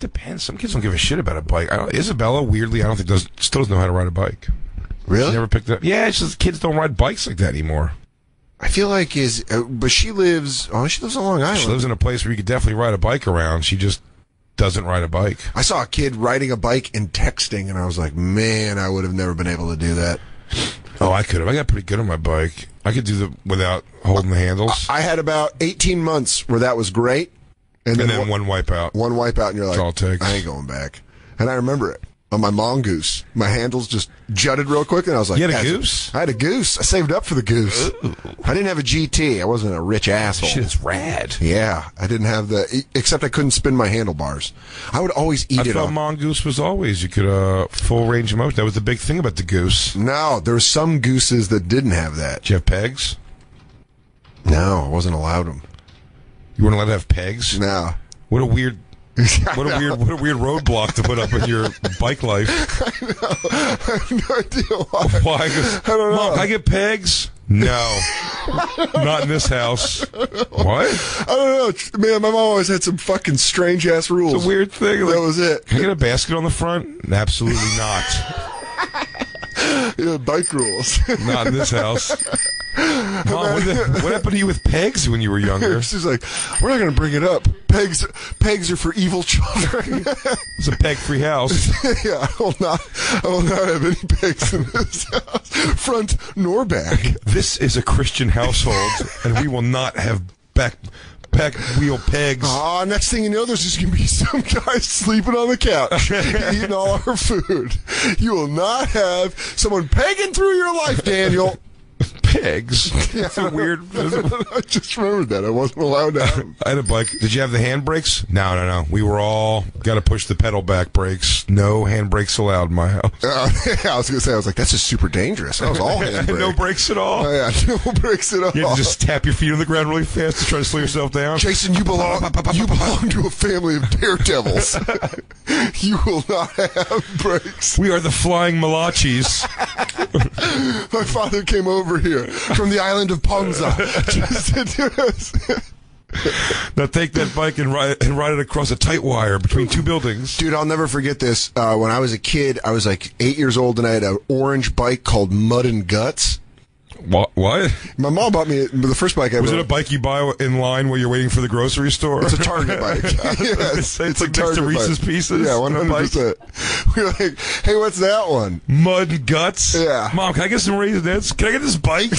Depends. Some kids don't give a shit about a bike. Isabella, weirdly, I don't think still doesn't know how to ride a bike. Really? She never picked it up. Yeah, it's just kids don't ride bikes like that anymore. I feel like but she lives on Long Island. She lives in a place where you could definitely ride a bike around. She just doesn't ride a bike. I saw a kid riding a bike and texting, and I was like, man, I would have never been able to do that. Oh, I could have. I got pretty good on my bike. I could do without holding the handles. I had about 18 months where that was great. And then one wipeout. One wipeout, and you're like, all takes. I ain't going back. And I remember it. On my mongoose, my handles just jutted real quick, and I was like, "You had a goose?" I had a goose. I saved up for the goose. Ooh. I didn't have a GT. I wasn't a rich asshole. Shit is rad. Yeah, I didn't have except I couldn't spin my handlebars. I would always eat it. I thought mongoose was always you could full range of motion. That was the big thing about the goose. No, there were some gooses that didn't have that. Did you have pegs? No, I wasn't allowed them. You weren't allowed to have pegs? No. What a weird. What a weird roadblock to put up in your bike life. I know. I have no idea why. I don't know. Mom, can I get pegs? No. Not in this house. What? I don't know. Man, my mom always had some fucking strange-ass rules. It's a weird thing. That was it. Can I get a basket on the front? Absolutely not. Yeah, bike rules. Not in this house. Mom, what happened to you with pegs when you were younger? She's like, we're not going to bring it up. Pegs are for evil children. It's a peg-free house. Yeah, I will not have any pegs in this house, front nor back. This is a Christian household, and we will not have back wheel pegs. Ah, next thing you know, there's just going to be some guy sleeping on the couch, eating all our food. You will not have someone pegging through your life, Daniel. Pegs. Yeah, that's a weird. I just remembered that. I wasn't allowed to have them. I had a bike. Did you have the hand brakes? No. We were all got to push the pedal back brakes. No hand brakes allowed in my house. Yeah, I was going to say, I was like, that's just super dangerous. I was all hand brakes. No brakes at all. Oh, yeah, no brakes at all. You had to just tap your feet on the ground really fast to try to slow yourself down. Jason, you belong to a family of daredevils. You will not have brakes. We are the flying Malachis. My father came over here from the island of Ponza. Just to do us. Now take that bike and ride it across a tight wire between two buildings. Dude, I'll never forget this. When I was a kid, I was like 8 years old, and I had an orange bike called Mud and Guts. What? My mom bought me the first bike I ever. Was it a bike you buy in line while you're waiting for the grocery store? It's a Target bike. Yes, it's like next to Reese's Pieces. Yeah, 100%. We were like, hey, what's that one? Mud and Guts? Yeah. Mom, can I get some Raisinettes? Can I get this bike?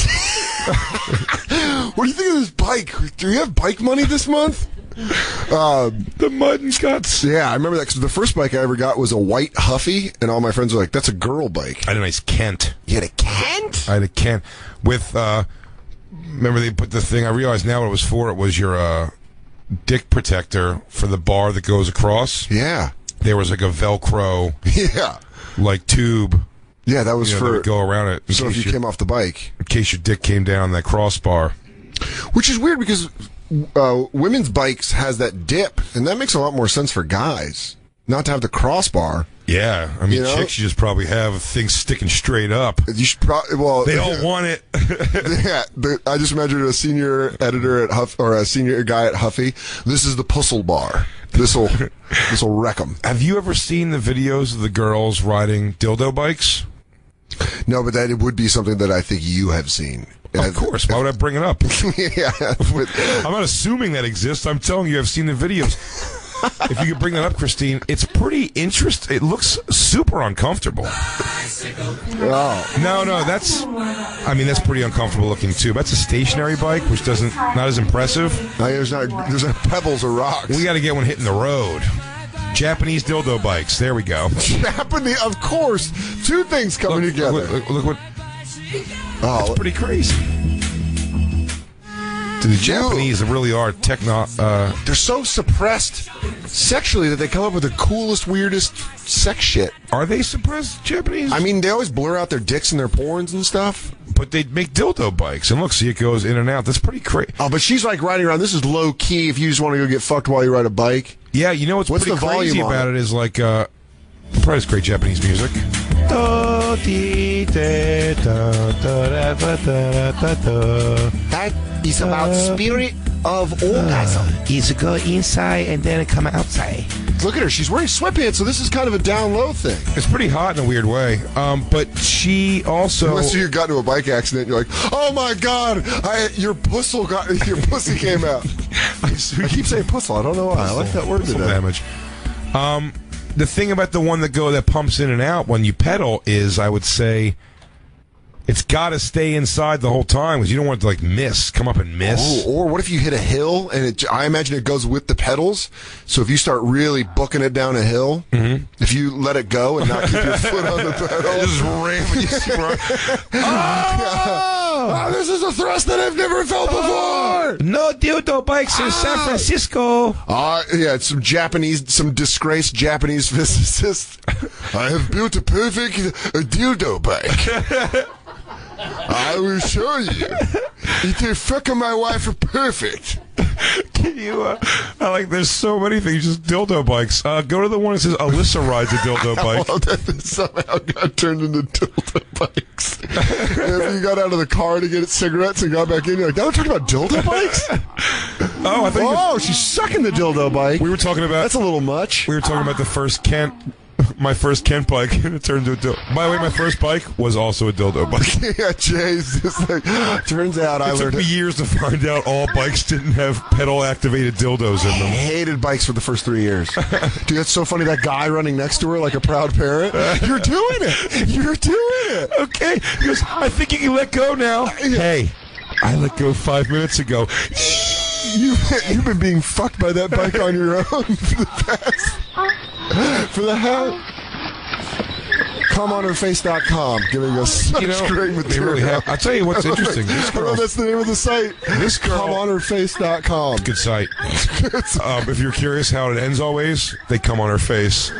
What do you think of this bike? Do you have bike money this month? The Mud and Guts. Yeah, I remember that because the first bike I ever got was a white Huffy, and all my friends were like, that's a girl bike. I had a nice Kent. You had a Kent? I had a Kent with, remember they put the thing, I realized now what it was for, it was your dick protector for the bar that goes across. Yeah. There was like a Velcro, like tube. Yeah, that was that would go around it. So if you came off the bike. In case your dick came down that crossbar. Which is weird because... women's bikes has that dip, and that makes a lot more sense for guys not to have the crossbar. Yeah, I mean, chicks you just probably have things sticking straight up. You should probably they all want it. Yeah, I just imagine a senior editor at Huff or a senior guy at Huffy. This is the puzzle bar. This will wreck them. Have you ever seen the videos of the girls riding dildo bikes? No, but it would be something that I think you have seen. Of course. Why would I bring it up? Yeah. I'm not assuming that exists. I'm telling you, I've seen the videos. If you could bring that up, Christine, it's pretty interesting. It looks super uncomfortable. Oh. No, that's pretty uncomfortable looking, too. That's a stationary bike, which not as impressive. No, there's not pebbles or rocks. We got to get one hitting the road. Japanese dildo bikes. There we go. Japanese, of course. Two things coming together. Look what... Oh, that's pretty crazy. The Japanese really are techno... they're so suppressed sexually that they come up with the coolest, weirdest sex shit. Are they suppressed, Japanese? I mean, they always blur out their dicks and their porns and stuff. But they make dildo bikes. And look, see, it goes in and out. That's pretty crazy. Oh, but she's like riding around. This is low-key if you just want to go get fucked while you ride a bike. Yeah, you know what's pretty crazy about it is like... probably it's great Japanese music. That is about spirit of orgasm. It's go inside and then come outside. Look at her. She's wearing sweatpants, so this is kind of a down-low thing. It's pretty hot in a weird way. But she also... Unless you got into a bike accident, you're like, oh, my God, your pussy came out. I keep saying pussel. I don't know why. Pussel. I like that word today. Damage. The thing about the one that pumps in and out when you pedal is, I would say... It's got to stay inside the whole time because you don't want it to come up and miss. Oh, or what if you hit a hill and I imagine it goes with the pedals. So if you start really booking it down a hill, if you let it go and not keep your foot on the pedal, just ram when you sprung. Wow, this is a thrust that I've never felt before. No dildo bikes in San Francisco. Yeah, it's some disgraced Japanese physicist. I have built a perfect dildo bike. I will show you. You fuck my wife are perfect. Can you, there's so many things, just dildo bikes. Go to the one that says Alyssa rides a dildo bike. Well, that somehow got turned into dildo bikes. If you got out of the car to get cigarettes and got back in, you're like, now we're talking about dildo bikes? Oh, I think. Oh, she's sucking the dildo bike. We were talking about. That's a little much. We were talking about the first my first Kent bike, and it turned into a dildo. By the way, my first bike was also a dildo bike. Yeah, Jay's just like, turns out I learned. It took me years to find out all bikes didn't have pedal-activated dildos in them. I hated bikes for the first 3 years. Dude, that's so funny, that guy running next to her like a proud parent. You're doing it! You're doing it! Okay, he goes, I think you can let go now. Hey, I let go 5 minutes ago. You've been being fucked by that bike on your own for the past... For the hell, comeonherface.com, giving us such great material. I'll tell you what's interesting. I know that's the name of the site. This girl, comeonherface.com. Good site. If you're curious how it ends always, they come on her face.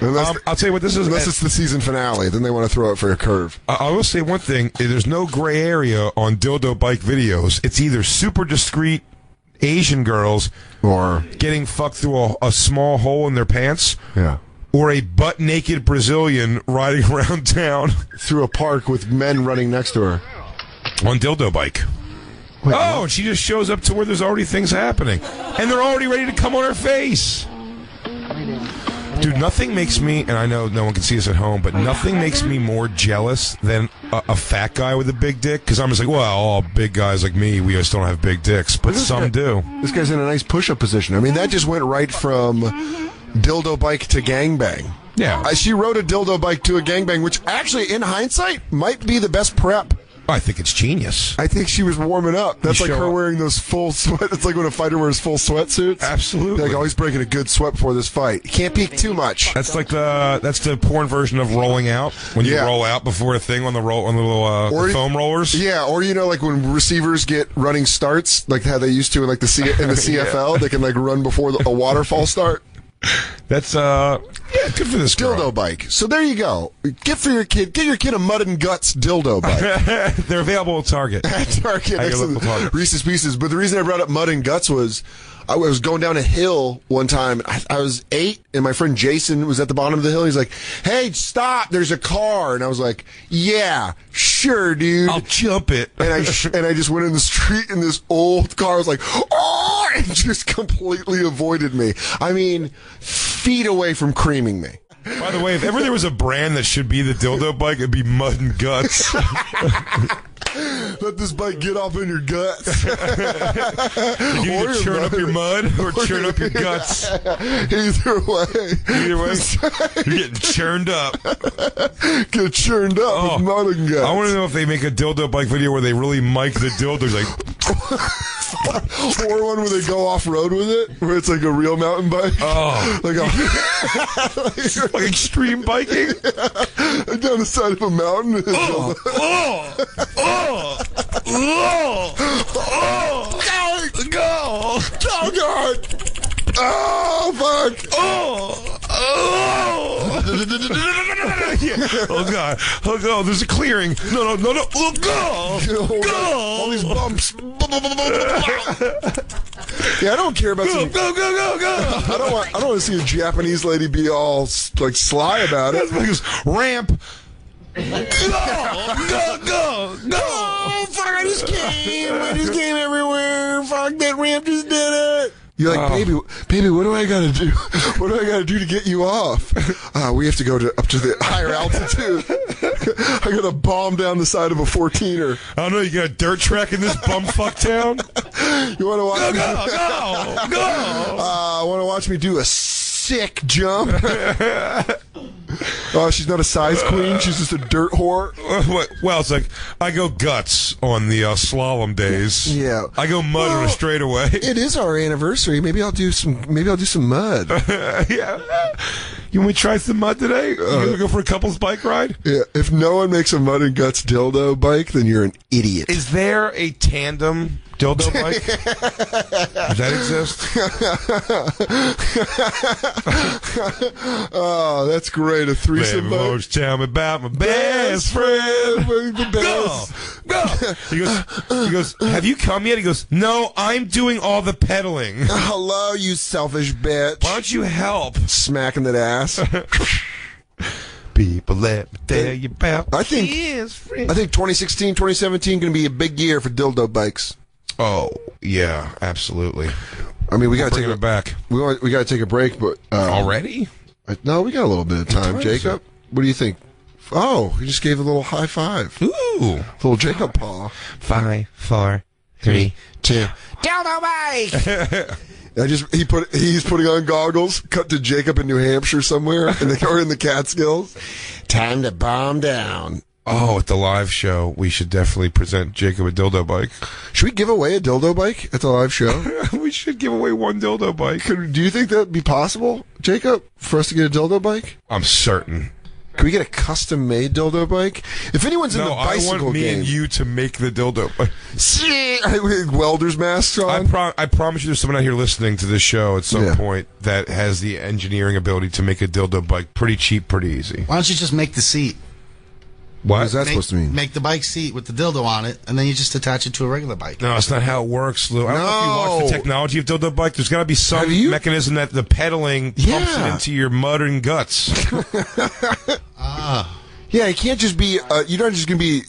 I'll tell you what this is. Unless it's the season finale, then they want to throw it for a curve. I will say one thing. There's no gray area on dildo bike videos. It's either super discreet Asian girls or getting fucked through a small hole in their pants, or a butt-naked Brazilian riding around town through a park with men running next to her on dildo bike. Wait, and she just shows up to where there's already things happening, and they're already ready to come on her face. Dude, nothing makes me, and I know no one can see us at home, but nothing makes me more jealous than a fat guy with a big dick, because I'm just like, well, all big guys like me, we just don't have big dicks, but some do. This guy's in a nice push-up position. I mean, that just went right from dildo bike to gangbang. Yeah. She rode a dildo bike to a gangbang, which actually, in hindsight, might be the best prep. I think it's genius. I think she was warming up. That's like her wearing those full sweat. It's like when a fighter wears full sweatsuits. Absolutely. Like always breaking a good sweat before this fight. You can't peek too much. That's like the porn version of rolling out when you roll out before a thing on the little foam rollers. Yeah, or like when receivers get running starts, like how they used to in like in the CFL, they can run before a waterfall start. That's good for this girl. Dildo bike. So there you go. Get your kid a Mud and Guts dildo bike. They're available at Target. At Target. Reese's Pieces. But the reason I brought up Mud and Guts was I was going down a hill one time. I was 8, and my friend Jason was at the bottom of the hill. He's like, hey, stop, there's a car. And I was like, yeah, sure, dude. I'll jump it. And I just went in the street, and this old car was like, oh, and just completely avoided me. I mean, feet away from creaming me. By the way, if ever there was a brand that should be the dildo bike, it'd be Mud and Guts. Let this bike get off in your guts. You need to churn up your mud or churn up your guts. Either way. Either way, you're getting churned up. Get churned up with mud and guts. I want to know if they make a dildo bike video where they really mic the dildos or one where they go off-road with it, where it's like a real mountain bike. Oh. Like extreme biking? Down the side of a mountain. Oh god, there's a clearing. No, all these bumps. Yeah, I don't care about go. I don't want to see a Japanese lady be all like sly about it. Like this ramp. Go! Fuck! I just came everywhere. Fuck, that ramp just did it. You're like, baby, what do I got to do? What do I got to do to get you off? We have to go up to the higher altitude. I got to bomb down the side of a 14er. I don't know, you got a dirt track in this bumfuck town? You want to watch me? No. Want to watch me do a sick jump? Oh, she's not a size queen. She's just a dirt whore. Well, it's like I go guts on the slalom days. Yeah, I go mud on a straightaway. It is our anniversary. Maybe I'll do some mud. Yeah. You want to try some mud today? You want to go for a couple's bike ride? Yeah. If no one makes a mud and guts dildo bike, then you're an idiot. Is there a tandem dildo bike? Does that exist? Oh, that's great. A threesome bike. Tell me about my best friend. The best. Go. He goes, have you come yet? He goes, no, I'm doing all the pedaling. Hello, you selfish bitch. Why don't you help? Smacking that ass. People, let me tell you about I think 2016, 2017 going to be a big year for dildo bikes. Oh, yeah, absolutely. I mean, we got to take it back. We got to take a break, but already? No, we got a little bit of time, Jacob. What do you think? Oh, he just gave a little high five. Ooh. Little Jacob paw. 5, 4, 3, 2. Dildo bike! He's putting on goggles. Cut to Jacob in New Hampshire somewhere, or in the Catskills. Time to bomb down. Oh, at the live show, we should definitely present Jacob a dildo bike. Should we give away a dildo bike at the live show? We should give away one dildo bike. Do you think that would be possible, Jacob, for us to get a dildo bike? I'm certain. Can we get a custom-made dildo bike? If anyone's in the bicycle game... No, I want me and you to make the dildo bike. With welder's masks on? I promise you there's someone out here listening to this show at some point that has the engineering ability to make a dildo bike pretty cheap, pretty easy. Why don't you just make the seat? What is that supposed to mean? Make the bike seat with the dildo on it, and then you just attach it to a regular bike. No, it's not how it works, Lou. I don't know if you watch the technology of dildo bike. There's got to be some mechanism that the pedaling pumps it into your mud and guts. Yeah, it can't just be, you're not just going to be,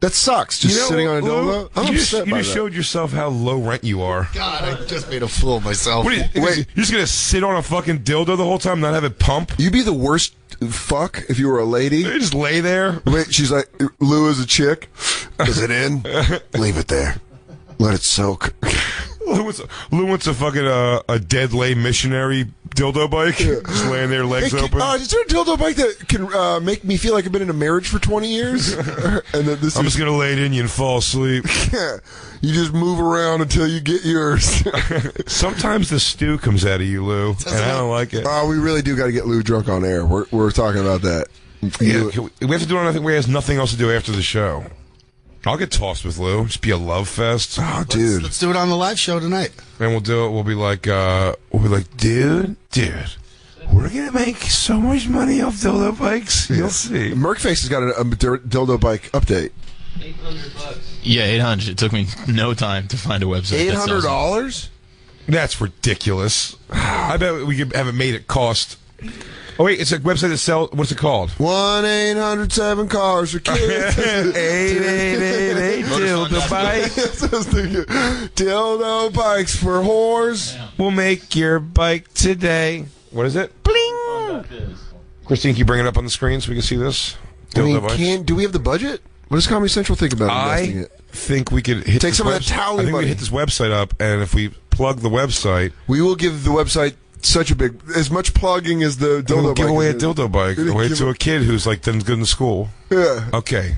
that sucks, just sitting on a dildo. I'm upset by that. You just showed yourself how low rent you are. God, I just made a fool of myself. Wait, you're just going to sit on a fucking dildo the whole time, not have it pump? You'd be the worst... Fuck if you were a lady. You just lay there. Wait, she's like, Lou is a chick. Is it in? Leave it there. Let it soak. Lou wants a fucking a dead lay missionary dildo bike. Yeah. Just laying there, legs open. Is there a dildo bike that can make me feel like I've been in a marriage for 20 years? And that I'm just going to lay it in you and fall asleep. Yeah. You just move around until you get yours. Sometimes the stew comes out of you, Lou, and I don't like it. We really do got to get Lou drunk on air. We're talking about that. Yeah, we have to do it on nothing. We have nothing else to do after the show. I'll get tossed with Lou. Just be a love fest. Oh, dude. Let's do it on the live show tonight. And we'll do it. We'll be like, dude, we're going to make so much money off dildo bikes. You'll see. Merkface has got a dildo bike update. $800 bucks. Yeah, 800. It took me no time to find a website. $800? That's ridiculous. I bet we could have it made it cost. Oh, wait, it's a website that sells... What's it called? 1-800-7-CARS-FOR-KIDS. 888-8 dildo bikes. Dildo bikes for whores. Yeah. We'll make your bike today. What is it? Bling! Oh, Christine, can you bring it up on the screen so we can see this? Do we have the budget? What does Comedy Central think about investing it? I think we could hit some of that tally money. I think we could hit this website up, and if we plug the website... We will give the website... Such a big, as much plugging as the dildo bike. Give away a dildo bike to a kid who's like done good in school. Yeah. Okay.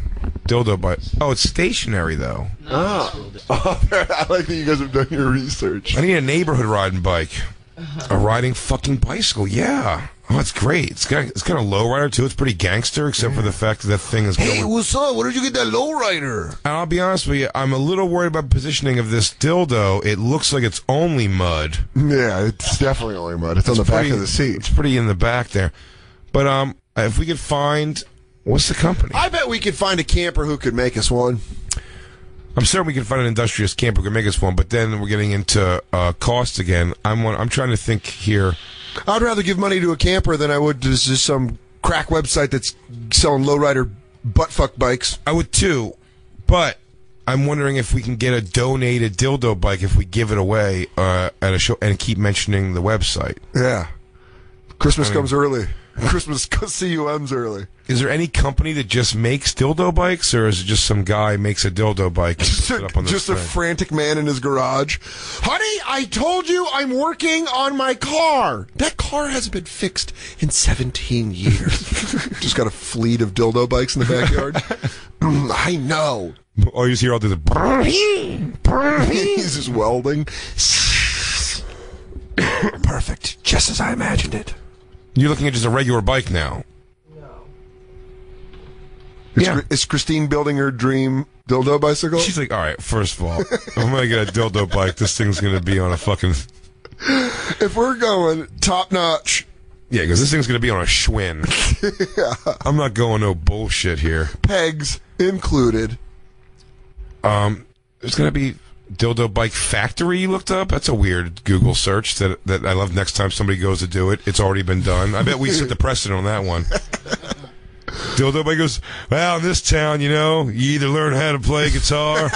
Dildo bike. Oh, it's stationary though. No, I like that you guys have done your research. I need a neighborhood riding bike. A riding fucking bicycle. Yeah. Oh, it's great. It's got a lowrider too. It's pretty gangster, except for the fact that thing is going. Hey, what's up? Where did you get that lowrider? And I'll be honest with you, I'm a little worried about positioning of this dildo. It looks like it's only mud. Yeah, it's definitely only mud. It's on the back of the seat. It's pretty in the back there. But if we could find, what's the company? I bet we could find a camper who could make us one. I'm certain we can find an industrious camper who can make us one. But then we're getting into costs again. I'm trying to think here. I'd rather give money to a camper than I would to just some crack website that's selling lowrider buttfuck bikes. I would too, but I'm wondering if we can get a donated dildo bike if we give it away at a show and keep mentioning the website. Yeah. Christmas comes early. Christmas CUM's early. Is there any company that just makes dildo bikes, or is it just some guy makes a dildo bike? And puts it up on this just a frantic man in his garage. Honey, I told you I'm working on my car. That car hasn't been fixed in 17 years. Just got a fleet of dildo bikes in the backyard. I know. All you hear all this he's just welding. Perfect. Just as I imagined it. You're looking at just a regular bike now. No. Is Christine building her dream dildo bicycle? She's like, all right, first of all, if I'm going to get a dildo bike, this thing's going to be on a fucking... If we're going top-notch... Yeah, because this thing's going to be on a Schwinn. Yeah. I'm not going no bullshit here. Pegs included. There's going to be... Dildo Bike Factory you looked up? That's a weird Google search that I love. Next time somebody goes to do it, it's already been done. I bet we set the precedent on that one. Dildo Bike goes, well, in this town, you know, you either learn how to play guitar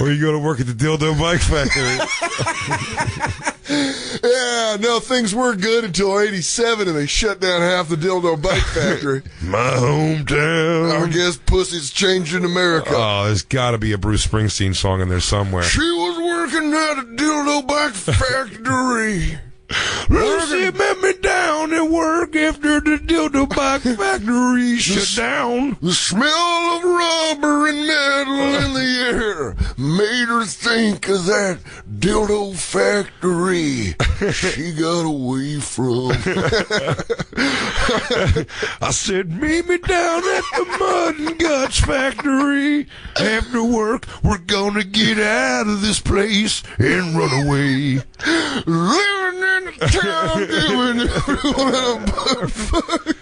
or you go to work at the Dildo Bike Factory. Yeah, no, things were good until 87 and they shut down half the Dildo Bike Factory. My hometown. I guess pussy's changed in America. Oh, there's got to be a Bruce Springsteen song in there somewhere. She was working at a Dildo Bike Factory. Lucy met me down at work after the Dildo Bike Factory shut down. The smell of rubber and metal in the air made her think of that dildo factory she got away from. I said, meet me down at the Mud and Guts Factory. After work, we're gonna get out of this place and run away. Living in the town, doing everyone a butt fuck.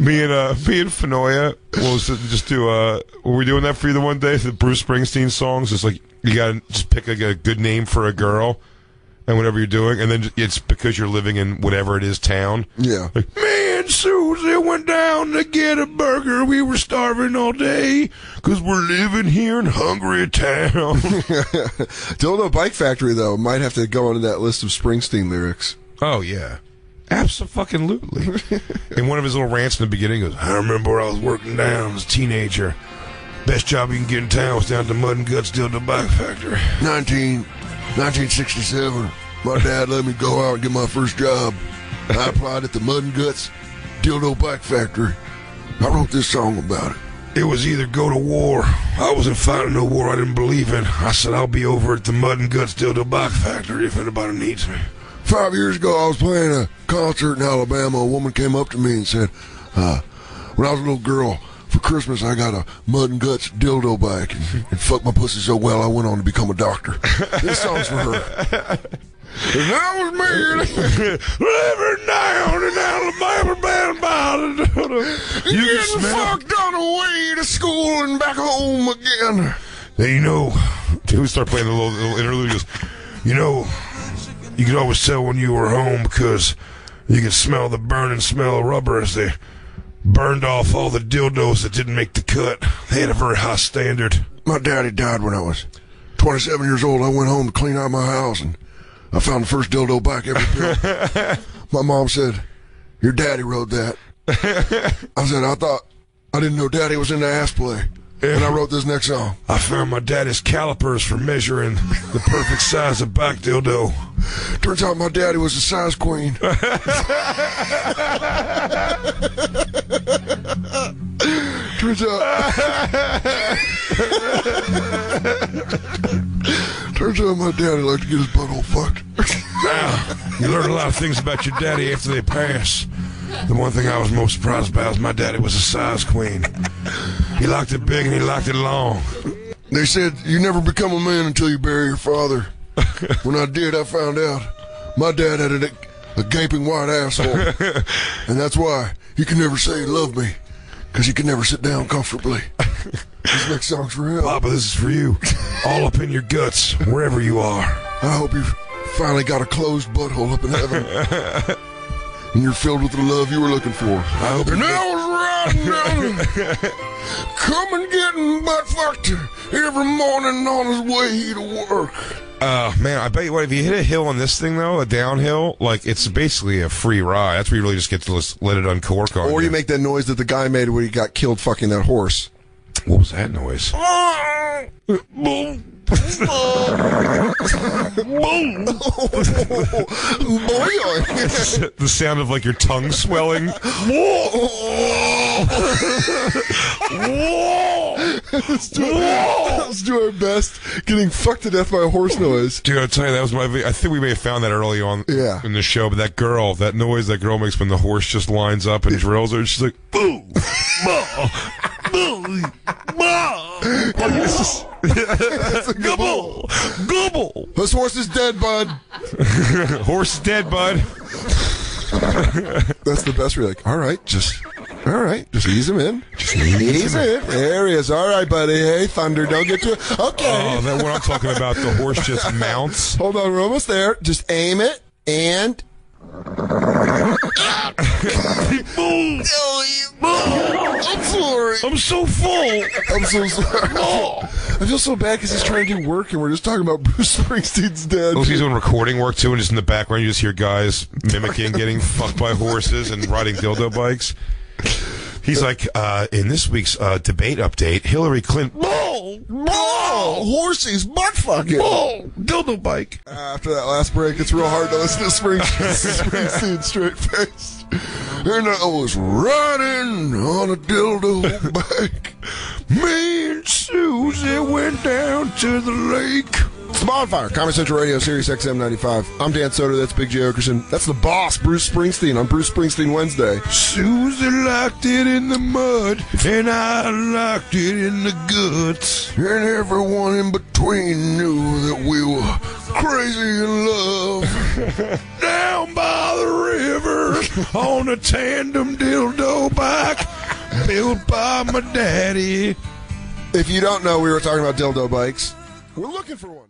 Me and Fenoya will just do. Were we doing that for you the one day? The Bruce Springsteen songs. It's like you gotta just pick a good name for a girl, and whatever you're doing, and then it's because you're living in whatever it is town. Yeah. Like, me and Susie went down to get a burger. We were starving all day because we're living here in hungry town. Dildo Bike Factory, though, might have to go into that list of Springsteen lyrics. Oh, yeah. Abso-fucking-lutely. In one of his little rants in the beginning, he goes, I remember I was working down as a teenager. Best job you can get in town was down at the Mud and Guts Dildo Bike Factory. 1967, my dad let me go out and get my first job. I applied at the Mud and Guts Dildo Bike Factory. I wrote this song about it. It was either go to war. I wasn't fighting no war I didn't believe in. I said I'll be over at the Mud and Guts Dildo Bike Factory if anybody needs me. 5 years ago, I was playing a concert in Alabama. A woman came up to me and said, when I was a little girl, for Christmas, I got a Mud and Guts dildo bike and fucked my pussy so well I went on to become a doctor. This song's for her. And I was married, living down in Alabama, bound by the dildo. You getting fucked on the way to school and back home again. Then you know, we start playing the little interlude. Goes, you know, you could always tell when you were home because you could smell the burning smell of rubber as they burned off all the dildos that didn't make the cut. They had a very high standard. My daddy died when I was 27 years old. I went home to clean out my house, and I found the first dildo bike ever built. My mom said, your daddy rode that. I said, I didn't know daddy was into ass play. And I wrote this next song. I found my daddy's calipers for measuring the perfect size of bike dildo. Turns out my daddy was a size queen. Turns out my daddy liked to get his butthole fucked. Now, you learn a lot of things about your daddy after they pass. The one thing I was most surprised about is my daddy was a size queen. He liked it big and he liked it long. They said, you never become a man until you bury your father. When I did, I found out my dad had a gaping wide asshole. And that's why you can never say you love me, because you can never sit down comfortably. This next song's for him. Papa, this is for you. All up in your guts, wherever you are. I hope you've finally got a closed butthole up in heaven. And you're filled with the love you were looking for. I hope. And I was riding down, coming, getting butt fucked every morning on his way to work. Man, I bet you what, if you hit a hill on this thing, though, a downhill, like, it's basically a free ride. That's where you really just get to let it uncork on you. Or you make that noise that the guy made when he got killed fucking that horse. What was that noise? The sound of, like, your tongue swelling. Let's do our best getting fucked to death by a horse noise. Dude, I'll tell you, that was my video. I think we may have found that early on in the show, but that girl, that noise that girl makes when the horse just lines up and drills her, and she's like, boo, boo, boo, boo. Gobble! Gobble! This horse is dead, bud. Horse is dead, bud. That's the best. We're like, all right, just ease him in. Just ease him in. There he is. All right, buddy. Hey, Thunder, don't get too... Okay. Oh, that's what I'm talking about. The horse just mounts. Hold on, we're almost there. Just aim it, and... Boom. I'm sorry. I'm so full. I'm so sorry. I feel so bad because he's trying to do work and we're just talking about Bruce Springsteen's dad. Well, he's doing recording work too, and just in the background you just hear guys mimicking getting fucked by horses and riding dildo bikes. He's like, in this week's debate update, Hillary Clinton. Bull! Bull! Horses, butt fucking. Bull! Dildo bike. After that last break, it's real hard to listen to Springsteen straight face. And I was riding on a dildo bike. Me and Susie went down to the lake. It's The Bonfire, Comedy Central Radio, Sirius XM 95. I'm Dan Soder, that's Big Jay Oakerson. That's the boss, Bruce Springsteen, on Bruce Springsteen Wednesday. Susie liked it in the mud, and I liked it in the guts. And everyone in between knew that we were crazy in love. Down by the river, on a tandem dildo bike, built by my daddy. If you don't know, we were talking about dildo bikes. We're looking for one.